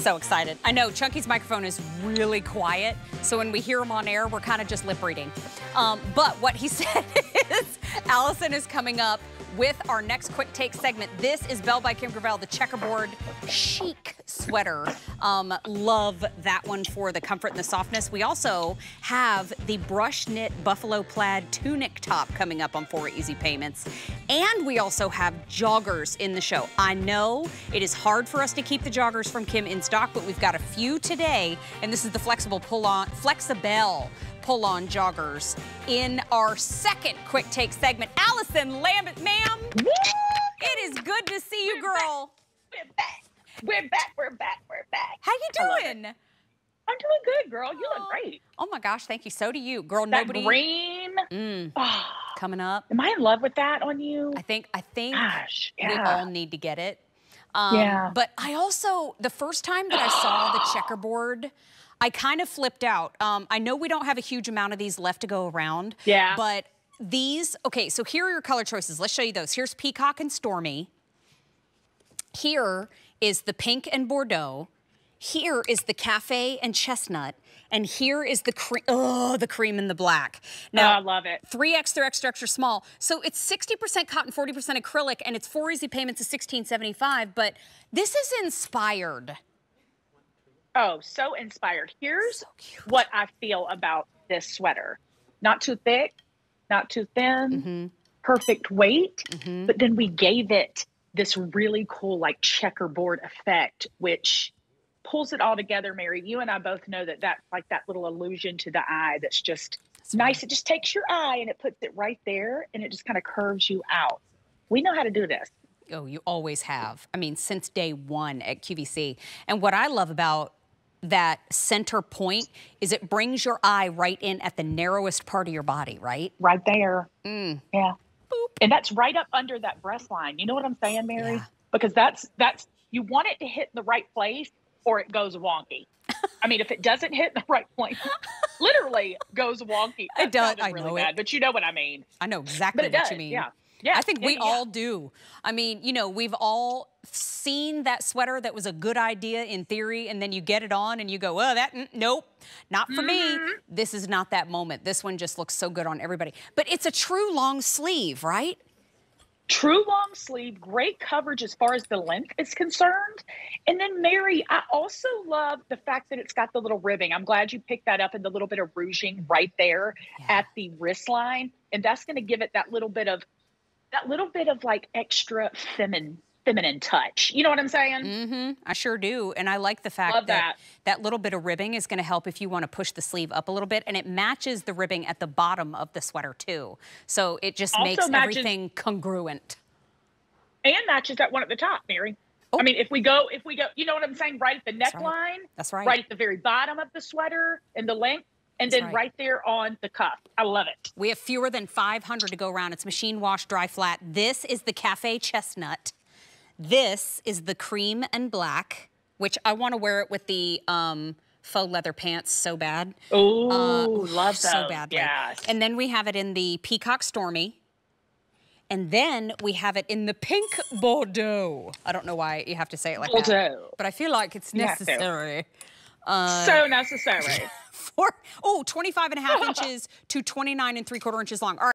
So excited. I know Chucky's microphone is really quiet, so when we hear him on air, we're kind of just lip reading. But what he said is Allison is coming up with our next quick take segment. This is Belle by Kim Gravel, the checkerboard chic sweater. Love that one for the comfort and the softness. We also have the brush knit buffalo plaid tunic top coming up on 4 easy payments. And we also have joggers in the show. I know it is hard for us to keep the joggers from Kim in stock, but we've got a few today. And this is the Flexabel pull-on joggers in our second quick take segment. Allison Lambeth, ma'am, it is good to see you, girl. We're back. How you doing? I'm doing good, girl. You look great. Oh my gosh, thank you. So do you, girl. That nobody green. Oh. Coming up. Am I in love with that on you? I think gosh, yeah. We all need to get it. Yeah. But I also, the first time that I saw the checkerboard, I kind of flipped out. I know we don't have a huge amount of these left to go around. Yeah. But these, okay, so here are your color choices. Let's show you those. Here's Peacock and Stormy. Here is the pink and Bordeaux. Here is the cafe and chestnut. And here is the cream, oh, the cream and the black. Now, oh, I love it. 3X through extra, extra small. So it's 60% cotton, 40% acrylic, and it's 4 easy payments of $16.75, but this is inspired. Oh, so inspired. Here's what I feel about this sweater. Not too thick, not too thin, perfect weight, but then we gave it this really cool like checkerboard effect, which pulls it all together. Mary, you and I both know that that's like that little illusion to the eye that's just nice. It just takes your eye and it puts it right there and it just kind of curves you out. We know how to do this. Oh, you always have. I mean, since day one at QVC. And what I love about that center point is it brings your eye right in at the narrowest part of your body, right? Right there. Yeah. Boop. And that's right up under that breast line. You know what I'm saying, Mary? Yeah. Because that's you want it to hit the right place, or it goes wonky. I mean, if it doesn't hit the right point, literally goes wonky. It does. I know it. But you know what I mean. I know exactly what you mean. Yeah. Yeah. I think we all do. I mean, you know, we've all seen that sweater that was a good idea in theory, and then you get it on and you go, oh, that, nope, not for me. This is not that moment. This one just looks so good on everybody. But it's a true long sleeve, right? True long sleeve, great coverage as far as the length is concerned. And then, Mary, I also love the fact that it's got the little ribbing. I'm glad you picked that up, and the little bit of rouging right there at the wrist line. And that's going to give it that little bit of, like extra feminine touch. You know what I'm saying? I sure do. And I like the fact that little bit of ribbing is going to help if you want to push the sleeve up a little bit. And it matches the ribbing at the bottom of the sweater too. So it just also makes everything congruent. And matches that one at the top, Mary. Oh. I mean, if we go, you know what I'm saying? Right at the neckline. That's right. Right at the very bottom of the sweater and the length. And then right there on the cuff. I love it. We have fewer than 500 to go around. It's machine wash, dry flat. This is the cafe chestnut. This is the cream and black, which I want to wear it with the faux leather pants so bad. Oh, love those. So badly. Yes. And then we have it in the Peacock Stormy. And then we have it in the pink Bordeaux. I don't know why you have to say it like that. But I feel like it's necessary. So necessary. 25.5 inches to 29.75 inches long. All right.